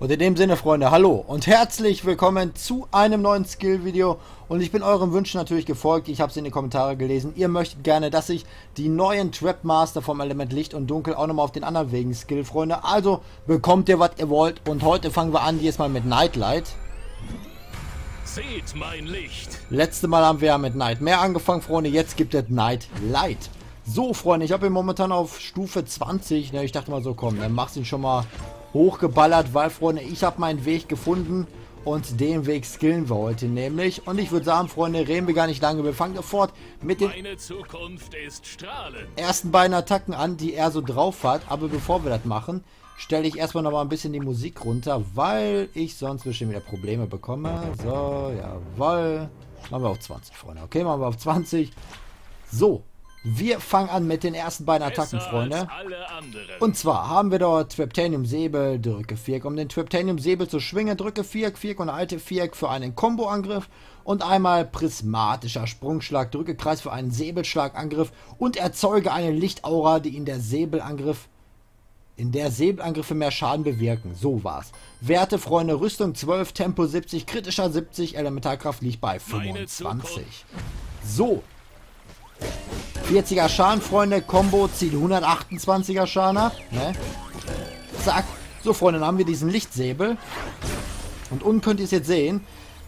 Und in dem Sinne, Freunde, hallo und herzlich willkommen zu einem neuen Skill-Video. Und ich bin euren Wünschen natürlich gefolgt, ich habe es in die Kommentare gelesen. Ihr möchtet gerne, dass ich die neuen Trap-Master vom Element Licht und Dunkel auch nochmal auf den anderen Wegen skill, Freunde. Also bekommt ihr, was ihr wollt. Und heute fangen wir an, diesmal mit Knight Light. Seht mein Licht. Letztes Mal haben wir ja mit Nightmare angefangen, Freunde. Jetzt gibt es Knight Light. So, Freunde, ich habe ihn momentan auf Stufe 20. Ne, ich dachte mal so, komm, dann machst du ihn schon mal hochgeballert, weil, Freunde, ich habe meinen Weg gefunden und den Weg skillen wir heute nämlich. Und ich würde sagen, Freunde, reden wir gar nicht lange. Wir fangen sofort mit den ersten beiden Attacken an, die er so drauf hat. Aber bevor wir das machen, stelle ich erstmal noch mal ein bisschen die Musik runter, weil ich sonst bestimmt wieder Probleme bekomme. So, jawohl. Machen wir auf 20, Freunde. Okay, machen wir auf 20. So, wir fangen an mit den ersten beiden Attacken, Freunde. Und zwar haben wir dort Traptanium-Säbel, drücke Viereck. Um den Traptanium-Säbel zu schwingen, drücke Viereck, Viereck und alte Viereck für einen Komboangriff. Und einmal prismatischer Sprungschlag, drücke Kreis für einen Säbelschlagangriff und erzeuge eine Lichtaura, die in der Säbelangriffe mehr Schaden bewirken. So war's. Werte, Freunde, Rüstung 12, Tempo 70, kritischer 70, Elementarkraft liegt bei 25. So. 40er Schaden, Freunde. Combo zieht 128er Schaden ab. Ne? Zack. So, Freunde, dann haben wir diesen Lichtsäbel. Und unten könnt ihr es jetzt sehen.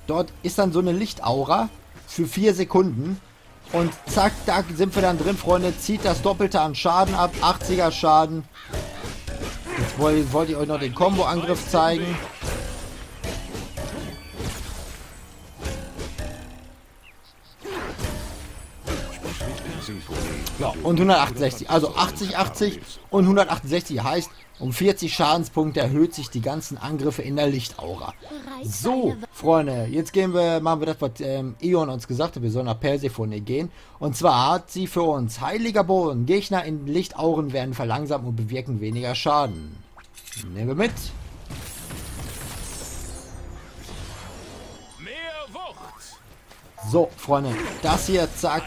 Dort ist dann so eine Lichtaura für 4 Sekunden. Und zack, da sind wir dann drin, Freunde. Zieht das Doppelte an Schaden ab. 80er Schaden. Jetzt wollte ich euch noch den Combo-Angriff zeigen. Ja, und 168. Also 80, 80 und 168 heißt, um 40 Schadenspunkte erhöht sich die ganzen Angriffe in der Lichtaura. So, Freunde, jetzt gehen wir, machen wir das, was Ion uns gesagt hat. Wir sollen nach Persephone gehen. Und zwar hat sie für uns heiliger Boden. Gegner in Lichtauren werden verlangsamt und bewirken weniger Schaden. Nehmen wir mit. So, Freunde, das hier, zack.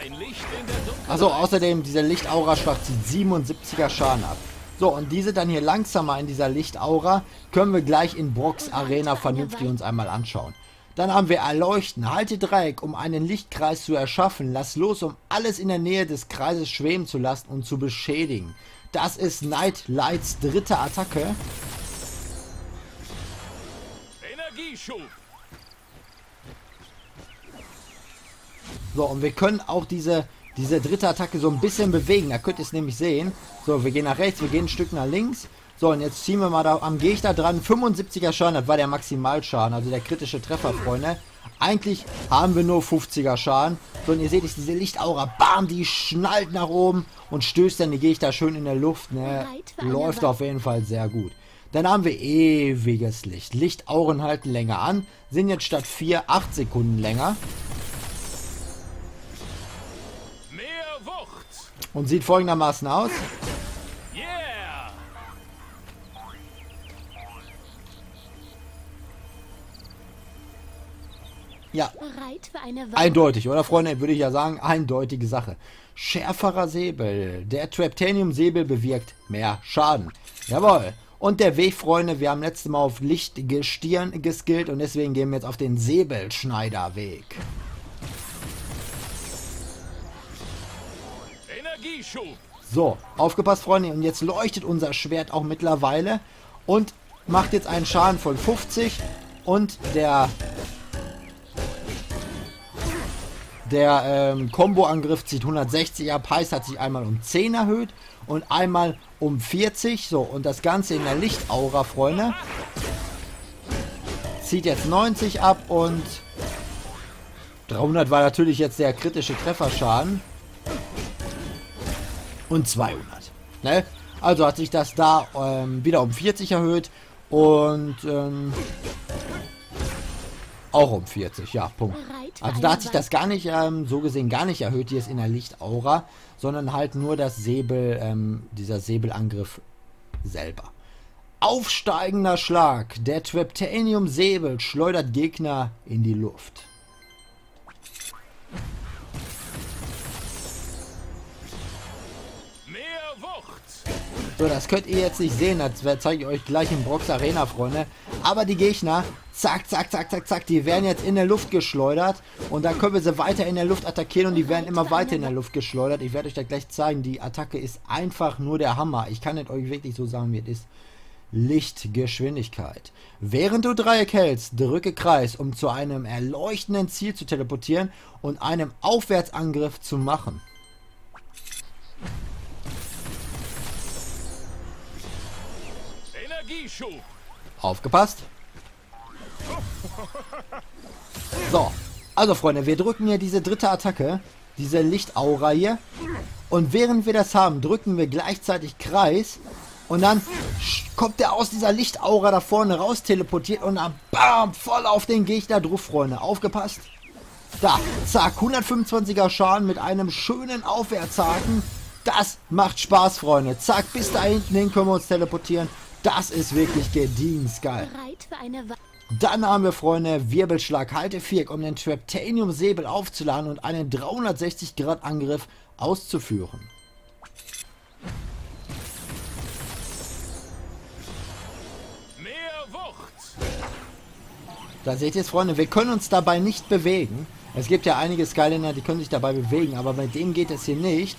Achso, außerdem, diese Lichtaura-Schlag zieht 77er Schaden ab. So, und diese dann hier langsamer in dieser Lichtaura können wir gleich in Brock's Arena vernünftig uns einmal anschauen. Dann haben wir Erleuchten. Halte Dreieck, um einen Lichtkreis zu erschaffen. Lass los, um alles in der Nähe des Kreises schweben zu lassen und zu beschädigen. Das ist Knight Lights dritte Attacke. Energieschub. So, und wir können auch diese dritte Attacke so ein bisschen bewegen. Da könnt ihr es nämlich sehen. So, wir gehen nach rechts, wir gehen ein Stück nach links. So, und jetzt ziehen wir mal da am Gegner dran. 75er Schaden, das war der Maximalschaden, also der kritische Treffer, Freunde. Eigentlich haben wir nur 50er Schaden. So, und ihr seht, diese Lichtaura, bam, die schnallt nach oben und stößt dann die Gegner schön in der Luft. Ne? Läuft auf jeden Fall sehr gut. Dann haben wir ewiges Licht. Lichtauren halten länger an, sind jetzt statt 4, 8 Sekunden länger. Und sieht folgendermaßen aus. Yeah. Ja, eindeutig, oder, Freunde? Würde ich ja sagen, eindeutige Sache. Schärferer Säbel. Der Traptanium-Säbel bewirkt mehr Schaden. Jawohl. Und der Weg, Freunde, wir haben letztes Mal auf Lichtgestirn geskillt und deswegen gehen wir jetzt auf den Säbelschneiderweg. So, aufgepasst, Freunde, und jetzt leuchtet unser Schwert auch mittlerweile und macht jetzt einen Schaden von 50 und der Combo-Angriff zieht 160 ab, heißt, hat sich einmal um 10 erhöht und einmal um 40, so, und das Ganze in der Lichtaura, Freunde, zieht jetzt 90 ab und 300 war natürlich jetzt der kritische Trefferschaden. Und 200. Ne? Also hat sich das da wieder um 40 erhöht. Und auch um 40. Ja, Punkt. Also da hat sich das gar nicht, so gesehen, gar nicht erhöht. Hier ist in der Lichtaura. Sondern halt nur das Säbel, dieser Säbelangriff selber. Aufsteigender Schlag. Der Traptanium-Säbel schleudert Gegner in die Luft. So, das könnt ihr jetzt nicht sehen, das zeige ich euch gleich in Brock's Arena, Freunde. Aber die Gegner, zack, zack, zack, zack, zack, die werden jetzt in der Luft geschleudert. Und dann können wir sie weiter in der Luft attackieren und die werden immer weiter in der Luft geschleudert. Ich werde euch das gleich zeigen, die Attacke ist einfach nur der Hammer. Ich kann es euch wirklich so sagen, wie es ist. Lichtgeschwindigkeit. Während du Dreieck hältst, drücke Kreis, um zu einem erleuchtenden Ziel zu teleportieren und einem Aufwärtsangriff zu machen. Energieschub. Aufgepasst. So, also Freunde, wir drücken hier diese dritte Attacke, diese Lichtaura hier. Und während wir das haben, drücken wir gleichzeitig Kreis. Und dann kommt der aus dieser Lichtaura da vorne raus, teleportiert und dann BAM! Voll auf den Gegner drauf, Freunde. Aufgepasst. Da, zack, 125er Schaden mit einem schönen Aufwärtshaken. Das macht Spaß, Freunde. Zack, bis da hinten hin können wir uns teleportieren. Das ist wirklich gediensgeil. Dann haben wir, Freunde, Wirbelschlag, halte Viereck, um den Traptanium-Säbel aufzuladen und einen 360-Grad-Angriff auszuführen. Da seht ihr es, Freunde, wir können uns dabei nicht bewegen. Es gibt ja einige Skylander, die können sich dabei bewegen, aber bei denen geht es hier nicht.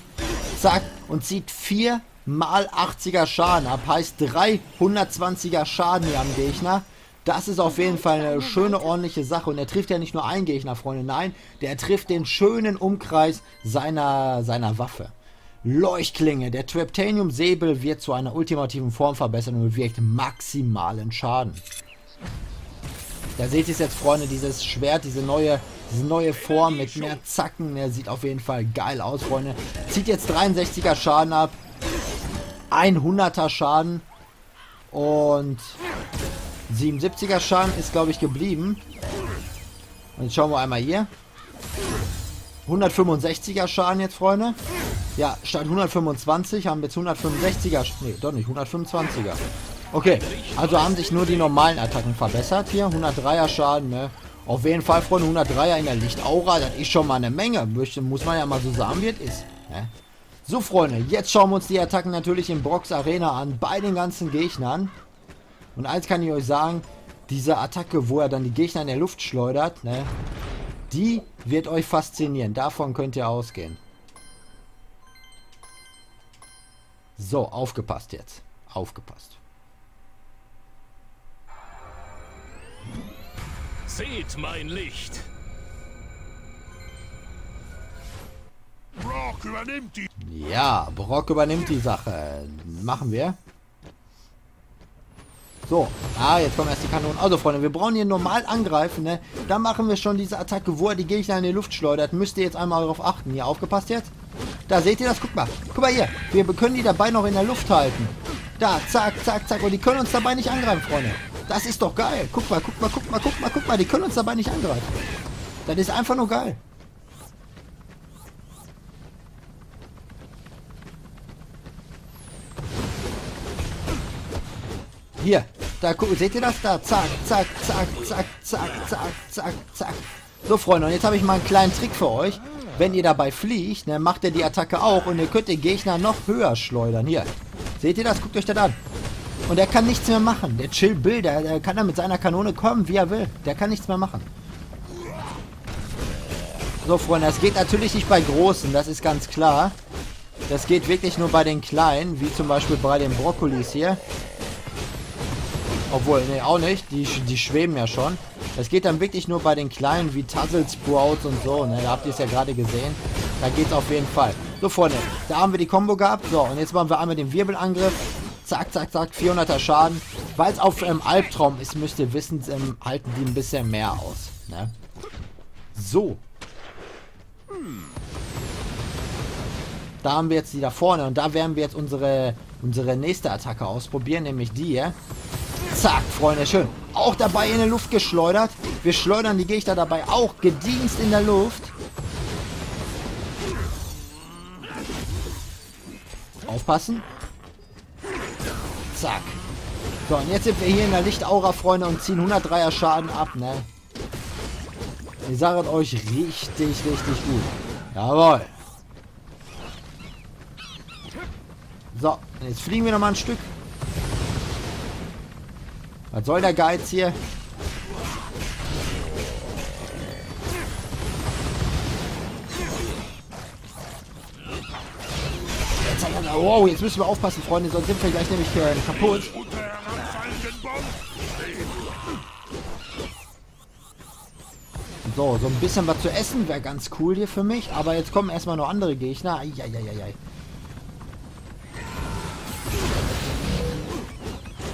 Zack, und zieht 4 mal 80er Schaden ab, heißt 320er Schaden hier am Gegner. Das ist auf jeden Fall eine schöne, ordentliche Sache. Und er trifft ja nicht nur einen Gegner, Freunde, nein, der trifft den schönen Umkreis seiner Waffe. Leuchtklinge, der Traptanium-Säbel wird zu einer ultimativen Form verbessert und bewirkt maximalen Schaden. Da seht ihr es jetzt, Freunde, dieses Schwert, diese neue Form mit mehr Zacken, der sieht auf jeden Fall geil aus, Freunde. Zieht jetzt 63er Schaden ab, 100er Schaden und 77er Schaden ist, glaube ich, geblieben. Und jetzt schauen wir einmal hier. 165er Schaden jetzt, Freunde. Ja, statt 125 haben wir jetzt 165er, nee, doch nicht, 125er. Okay, also haben sich nur die normalen Attacken verbessert. Hier, 103er Schaden, ne? Auf jeden Fall, Freunde, 103er in der Lichtaura, das ist schon mal eine Menge. Muss man ja mal so sagen, wie es ist, ne? So, Freunde, jetzt schauen wir uns die Attacken natürlich in Brock's Arena an, bei den ganzen Gegnern. Und eins kann ich euch sagen, diese Attacke, wo er dann die Gegner in der Luft schleudert, ne? Die wird euch faszinieren, davon könnt ihr ausgehen. So, aufgepasst jetzt, aufgepasst. Seht mein Licht. Brock übernimmt die. Ja, Brock übernimmt die Sache. Machen wir. So, jetzt kommen erst die Kanonen. Also, Freunde, wir brauchen hier normal angreifen, ne? Dann machen wir schon diese Attacke, wo er die Gegner in die Luft schleudert. Müsst ihr jetzt einmal darauf achten. Hier, aufgepasst jetzt. Da seht ihr das, guck mal. Guck mal hier. Wir können die dabei noch in der Luft halten. Da, zack, zack, zack. Und die können uns dabei nicht angreifen, Freunde. Das ist doch geil. Guck mal, guck mal, guck mal, guck mal, guck mal. Die können uns dabei nicht angreifen. Das ist einfach nur geil. Hier, da seht ihr das? Da, zack, zack, zack, zack, zack, zack, zack, zack. So, Freunde, und jetzt habe ich mal einen kleinen Trick für euch. Wenn ihr dabei fliegt, dann macht ihr die Attacke auch und ihr könnt den Gegner noch höher schleudern. Hier, seht ihr das? Guckt euch das an. Und er kann nichts mehr machen. Der Chill-Bill, der kann da mit seiner Kanone kommen, wie er will. Der kann nichts mehr machen. So, Freunde, das geht natürlich nicht bei Großen, das ist ganz klar. Das geht wirklich nur bei den Kleinen, wie zum Beispiel bei den Brokkolis hier. Obwohl, ne, auch nicht. Die schweben ja schon. Das geht dann wirklich nur bei den Kleinen, wie Tazzle, Sprout und so, ne? Da habt ihr es ja gerade gesehen. Da geht's auf jeden Fall. So, Freunde, da haben wir die Combo gehabt. So, und jetzt machen wir einmal den Wirbelangriff. Zack, zack, zack, 400er Schaden. Weil es auf Albtraum ist, müsst ihr wissen, halten die ein bisschen mehr aus, ne? So. Da haben wir jetzt die da vorne. Und da werden wir jetzt unsere nächste Attacke ausprobieren, nämlich die hier. Zack, Freunde, schön. Auch dabei in der Luft geschleudert. Wir schleudern die Gegner dabei auch gedienst in der Luft. Aufpassen. Zack. So, und jetzt sind wir hier in der Lichtaura, Freunde, und ziehen 103er Schaden ab, ne? Ich sage euch, richtig gut. Jawohl. So, jetzt fliegen wir nochmal ein Stück. Was soll der Geiz hier? Wow, jetzt müssen wir aufpassen, Freunde, sonst sind wir gleich nämlich kaputt. So, so ein bisschen was zu essen wäre ganz cool hier für mich. Aber jetzt kommen erstmal noch andere Gegner. Eieieiei.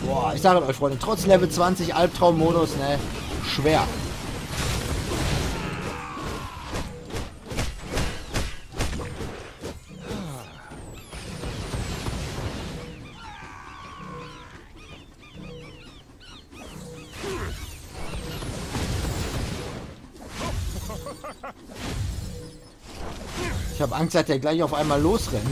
Boah, ich sage euch, Freunde, trotz Level 20 Albtraummodus, ne, schwer. Ich habe Angst, dass der gleich auf einmal losrennt.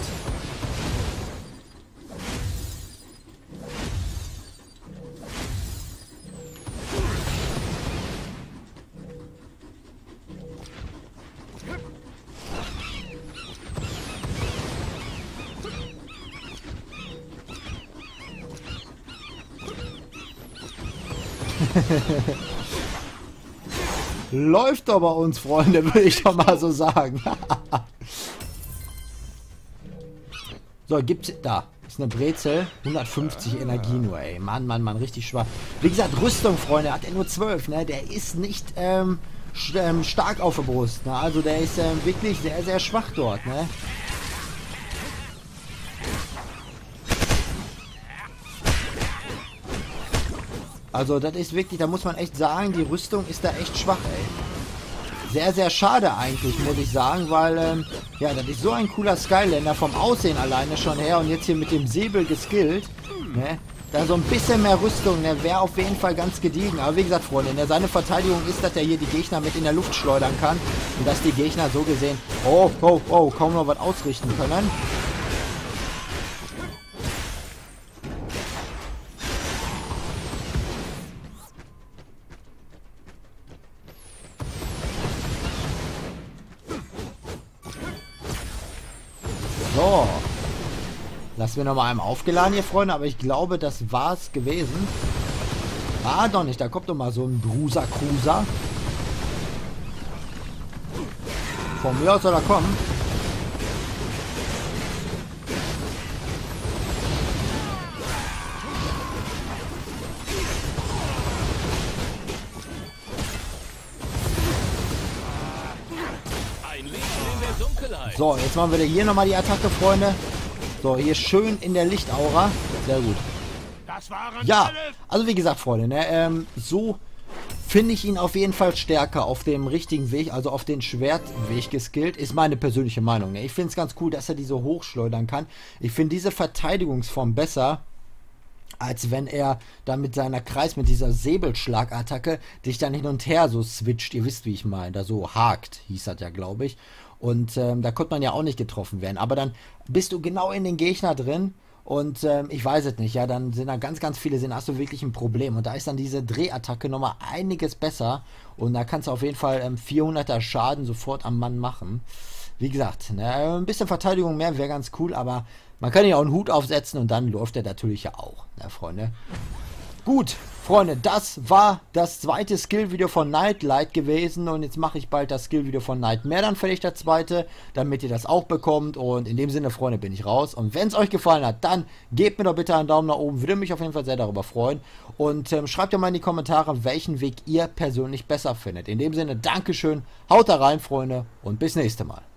Läuft doch bei uns, Freunde, würde ich doch mal so sagen. So, gibt's da. Ist eine Brezel. 150 Energie nur, ey. Mann, richtig schwach. Wie gesagt, Rüstung, Freunde, hat er nur 12, ne? Der ist nicht stark auf der Brust, ne? Also der ist wirklich sehr, sehr schwach dort, ne? Also das ist wirklich, da muss man echt sagen, die Rüstung ist da echt schwach, ey. Sehr, sehr schade eigentlich, muss ich sagen, weil, ja, das ist so ein cooler Skylander vom Aussehen alleine schon her und jetzt hier mit dem Säbel geskillt, ne? Da so ein bisschen mehr Rüstung, ne, wäre auf jeden Fall ganz gediegen. Aber wie gesagt, Freunde, ne, seine Verteidigung ist, dass er hier die Gegner mit in der Luft schleudern kann und dass die Gegner so gesehen, kaum noch was ausrichten können. So, lassen wir nochmal einen aufgeladen hier, Freunde, aber ich glaube, das war's gewesen. War doch nicht, da kommt nochmal so ein Bruiser-Cruiser. Von mir aus soll er kommen. So, jetzt machen wir hier nochmal die Attacke, Freunde. So, hier schön in der Lichtaura. Sehr gut. Ja, also wie gesagt, Freunde, ne, so finde ich ihn auf jeden Fall stärker auf dem richtigen Weg, also auf den Schwertweg geskillt, ist meine persönliche Meinung, ne. Ich finde es ganz cool, dass er die so hochschleudern kann. Ich finde diese Verteidigungsform besser, als wenn er da mit seiner mit dieser Säbelschlagattacke dich dann hin und her so switcht. Ihr wisst, wie ich meine, da so hakt, hieß das ja, glaube ich. Und da konnte man ja auch nicht getroffen werden. Aber dann bist du genau in den Gegner drin. Und ich weiß es nicht. Ja, dann sind da ganz viele. Hast du wirklich ein Problem. Und da ist dann diese Drehattacke nochmal einiges besser. Und da kannst du auf jeden Fall 400er Schaden sofort am Mann machen. Wie gesagt, ne, ein bisschen Verteidigung mehr wäre ganz cool. Aber man kann ja auch einen Hut aufsetzen. Und dann läuft der natürlich ja auch. Na, Freunde. Gut, Freunde, das war das zweite Skill-Video von Knight Light gewesen und jetzt mache ich bald das Skill-Video von Nightmare, dann fertig das zweite, damit ihr das auch bekommt und in dem Sinne, Freunde, bin ich raus und wenn es euch gefallen hat, dann gebt mir doch bitte einen Daumen nach oben, würde mich auf jeden Fall sehr darüber freuen und schreibt ja mal in die Kommentare, welchen Weg ihr persönlich besser findet. In dem Sinne, Dankeschön, haut da rein, Freunde und bis nächste Mal.